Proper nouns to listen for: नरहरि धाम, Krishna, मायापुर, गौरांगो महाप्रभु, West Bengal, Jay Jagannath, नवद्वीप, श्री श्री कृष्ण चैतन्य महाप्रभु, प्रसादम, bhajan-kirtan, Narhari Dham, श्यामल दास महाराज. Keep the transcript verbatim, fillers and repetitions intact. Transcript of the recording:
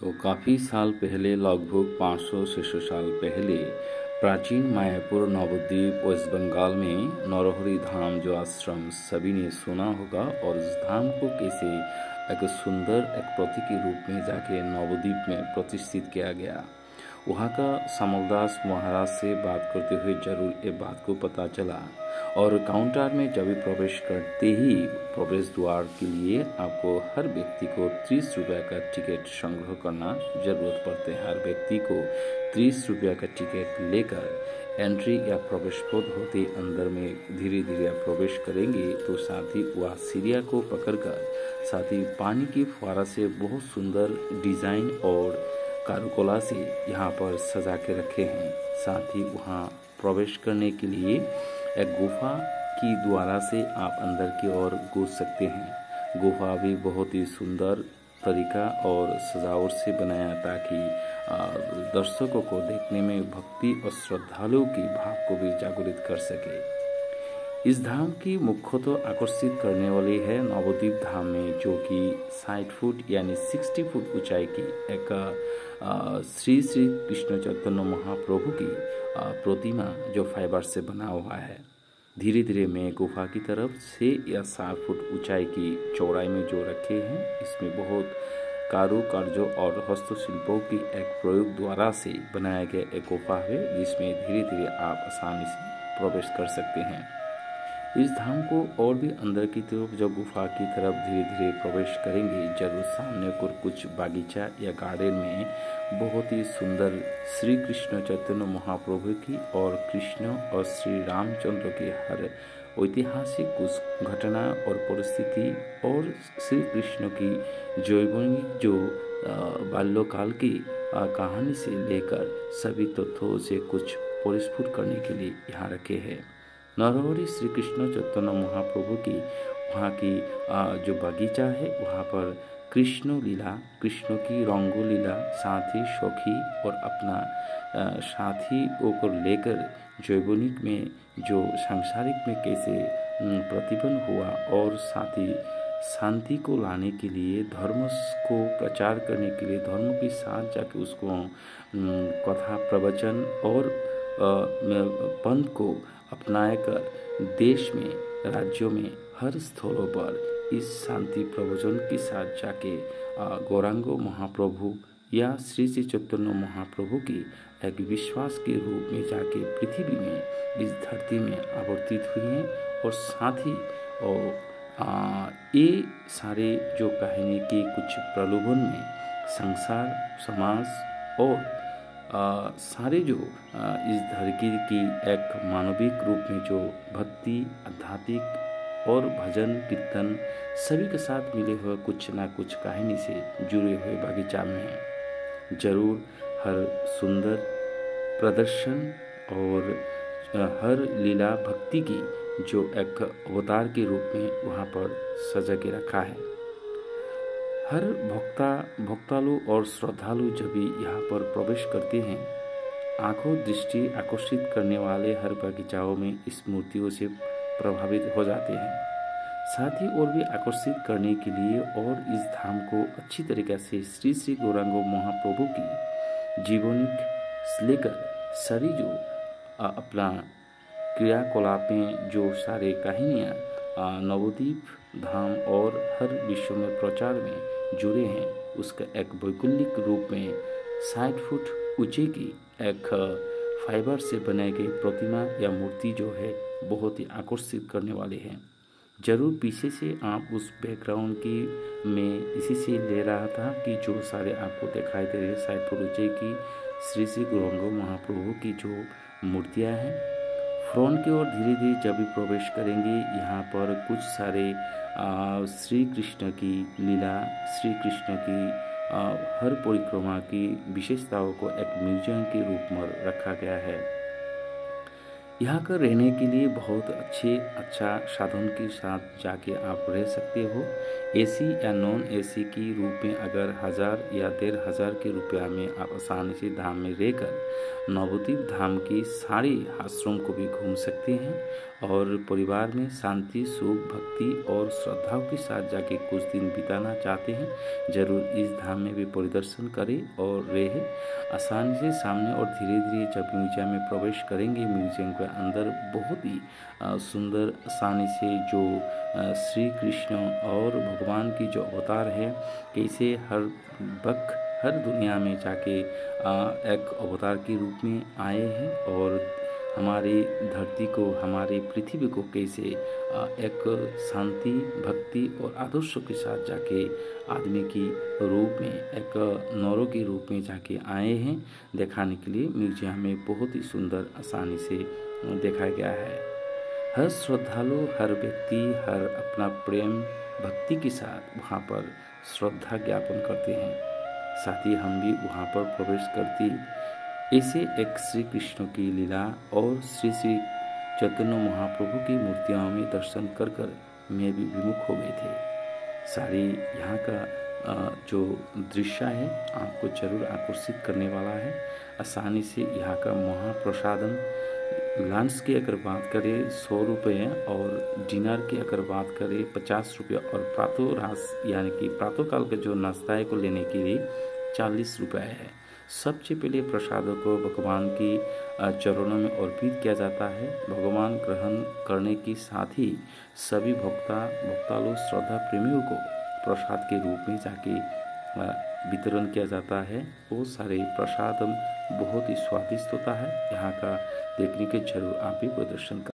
तो काफ़ी साल पहले, लगभग पाँच सौ छह सौ साल पहले, प्राचीन मायापुर नवद्वीप वेस्ट बंगाल में नरहरि धाम जो आश्रम सभी ने सुना होगा, और उस धाम को कैसे एक सुंदर एक प्रतीक के रूप में जाके नवद्वीप में प्रतिष्ठित किया गया, वहाँ का श्यामल दास महाराज से बात करते हुए जरूर ये बात को पता चला। और काउंटर में जब भी प्रवेश करते ही प्रवेश द्वार के लिए आपको हर व्यक्ति को तीस रुपये का टिकट संग्रह करना जरूरत पड़ते हैं। हर व्यक्ति को तीस रुपये का टिकट लेकर एंट्री या प्रवेश पद होते अंदर में धीरे धीरे आप प्रवेश करेंगे तो साथ ही वह सीढ़िया को पकड़कर साथ ही पानी की फुहारा से बहुत सुंदर डिज़ाइन और कारुकला से यहाँ पर सजा के रखे हैं। साथ ही वहाँ प्रवेश करने के लिए एक गुफा की द्वारा से आप अंदर की ओर घुस सकते हैं। गुफा भी बहुत ही सुंदर तरीका और सजावट से बनाया ताकि दर्शकों को देखने में भक्ति और श्रद्धालुओं की भाव को भी जागृत कर सके। इस धाम की मुख्यतः आकर्षित करने वाली है नवद्वीप धाम में, जो कि साठ फुट यानी सिक्सटी फुट ऊंचाई की एक श्री श्री कृष्ण चैतन्य महाप्रभु की प्रतिमा जो फाइबर से बना हुआ है। धीरे धीरे मैं गुफा की तरफ छः या सात फुट ऊंचाई की चौड़ाई में जो रखे हैं, इसमें बहुत कारुकार्यों और हस्तशिल्पों की एक प्रयोग द्वारा से बनाया गया एक गुफा है, जिसमें धीरे धीरे आप आसानी से प्रवेश कर सकते हैं। इस धाम को और भी अंदर की तरफ जब गुफा की तरफ धीरे धीरे प्रवेश करेंगे, जरूर सामने को कुछ बागीचा या गार्डन में बहुत ही सुंदर श्री कृष्ण चैतन्य महाप्रभु की और कृष्ण और श्री रामचंद्र की हर ऐतिहासिक कुछ घटना और परिस्थिति और श्री कृष्ण की जीवनी जो बाल्यकाल की कहानी से लेकर सभी तथ्यों से कुछ परिस्फुट करने के लिए यहाँ रखे हैं। नरहरि श्री कृष्ण चैतन्य महाप्रभु की वहाँ की जो बगीचा है, वहाँ पर कृष्ण लीला, कृष्ण की रंगो लीला, साथ ही शौकी और अपना साथी को लेकर जैवनिक में जो सांसारिक में कैसे प्रतिबंध हुआ और साथ ही शांति को लाने के लिए, धर्म को प्रचार करने के लिए, धर्म के साथ जाके उसको कथा प्रवचन और पंथ को अपनाया कर देश में, राज्यों में, हर स्थलों पर इस शांति प्रवचन के साथ जाके गौरांगो महाप्रभु या श्री श्री चैतन्य महाप्रभु की एक विश्वास के रूप में जाके पृथ्वी में, इस धरती में आवर्तित हुए हैं। और साथ ही और ये सारे जो कहानी के कुछ प्रलोभन में संसार, समाज और आ, सारे जो आ, इस धरती की एक मानविक रूप में जो भक्ति, आध्यात्मिक और भजन कीर्तन सभी के साथ मिले हुए कुछ ना कुछ कहानी से जुड़े हुए बागीचा में है। जरूर हर सुंदर प्रदर्शन और हर लीला भक्ति की जो एक अवतार के रूप में वहाँ पर सजा के रखा है। हर भक्ता भक्तालु और श्रद्धालु जब भी यहाँ पर प्रवेश करते हैं, आंखों दृष्टि आकर्षित करने वाले हर बगीचाओं में इस मूर्तियों से प्रभावित हो जाते हैं। साथ ही और भी आकर्षित करने के लिए और इस धाम को अच्छी तरीके से श्री श्री गौरांगो महाप्रभु की जीवनी से लेकर सारी जो अपना क्रियाकलाप में जो सारे कहानियाँ नवद्वीप धाम और हर विश्व में प्रचार में जुड़े हैं, उसका एक वैकल्पिक रूप में साठ फुट ऊंचे की एक फाइबर से बनाई गई प्रतिमा या मूर्ति जो है बहुत ही आकर्षित करने वाली है। जरूर पीछे से आप उस बैकग्राउंड की मैं इसी से ले रहा था कि जो सारे आपको दिखाई दे रहे साठ फुट ऊंचे की श्री श्री गौरांगो महाप्रभु की जो मूर्तियाँ हैं। फ्रंट की ओर धीरे धीरे जब भी प्रवेश करेंगे, यहाँ पर कुछ सारे श्री कृष्ण की लीला, श्री कृष्ण की आ, हर परिक्रमा की विशेषताओं को एक म्यूजियम के रूप में रखा गया है। यहाँ का रहने के लिए बहुत अच्छे अच्छा साधन के साथ जाके आप रह सकते हो। एसी या नॉन एसी की रूप में अगर हज़ार या डेढ़ हज़ार के रुपया में आप आसानी से धाम में रहकर नवद्वीप धाम के सारे आश्रम को भी घूम सकते हैं और परिवार में शांति सुख भक्ति और श्रद्धाओं के साथ जाके कुछ दिन बिताना चाहते हैं, जरूर इस धाम में भी परिदर्शन करें और रहे आसानी से सामने। और धीरे धीरे जब म्यूजियम में प्रवेश करेंगे, म्यूजियम के अंदर बहुत ही सुंदर आसानी से जो श्री कृष्ण और भगवान की जो अवतार है, कैसे हर वक्त हर दुनिया में जाके एक अवतार के रूप में आए हैं और हमारे धरती को हमारे पृथ्वी को कैसे एक शांति भक्ति और आदर्शों के साथ जाके आदमी की रूप में एक नौरों के रूप में जाके आए हैं दिखाने के लिए। म्यूजियम में बहुत ही सुंदर आसानी से देखा गया है। हर श्रद्धालु हर व्यक्ति हर अपना प्रेम भक्ति के साथ वहाँ पर श्रद्धा ज्ञापन करते हैं। साथ ही हम भी वहाँ पर प्रवेश करते ऐसे एक श्री कृष्ण की लीला और श्री श्री चैतन्य महाप्रभु की मूर्तियों में दर्शन कर कर मैं भी विमुख हो गए थे। सारी यहाँ का जो दृश्य है आपको जरूर आकर्षित करने वाला है। आसानी से यहाँ का महाप्रसादम लंच की अगर बात करें सौ रुपये और डिनर की अगर बात करें पचास रुपये और प्रातः रास यानी कि प्रातःकाल का जो नाश्ता को लेने के लिए चालीस रुपये है। सबसे पहले प्रसादों को भगवान की चरणों में अर्पित किया जाता है। भगवान ग्रहण करने के साथ ही सभी भक्ता भक्तालु श्रद्धा प्रेमियों को प्रसाद के रूप में जाके वितरण किया जाता है। वो सारे प्रसाद बहुत ही स्वादिष्ट होता है। यहाँ का देखने के जरूर आप भी प्रदर्शन